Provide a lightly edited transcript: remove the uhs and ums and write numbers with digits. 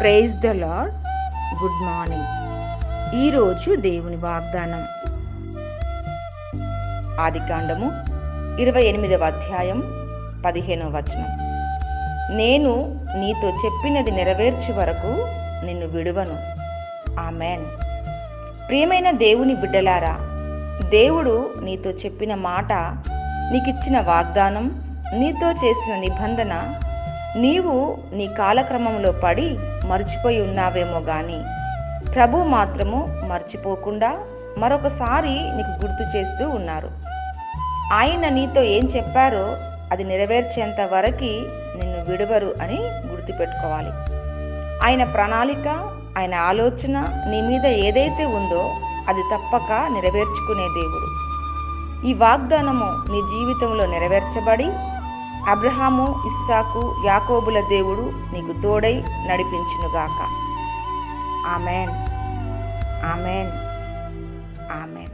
Praise the lord. Good morning. ఈరోజు దేవుని వాగ్దానం ఆదికాండము 28వ అధ్యాయం 15వ వచనం. నేను నీతో చెప్పినది నెరవేర్చే వరకు నిన్ను విడువను. ఆమెన్. ప్రియమైన దేవుని బిడ్డలారా, దేవుడు నీతో చెప్పిన మాట, నీకిచ్చిన వాగ్దానం, నీతో చేసిన నిబంధన నీవు నీ కాలక్రమంలో పడి మర్చిపోయి ఉన్నావేమో గాని ప్రభు మాత్రము మర్చిపోకుండా మరొకసారి నీకు గుర్తు చేస్తూ ఉన్నారు. ఆయన నీతో ఏం చెప్పారో అది నెరవేర్చేంత వరకు నిన్ను విడవరు అని గుర్తుపెట్టుకోవాలి. ఆయన ప్రణాళిక, ఆయన ఆలోచన నీ మీద ఏదైతే ఉందో అది తప్పక నెరవేర్చుకునే దేవుడు. ఈ వాగ్దానము నీ జీవితంలో నెరవేర్చబడి అబ్రహాము, ఇస్సాకు, యాకోబుల దేవుడు నీకు తోడై నడిపించునుగాక. Amen, amen, amen.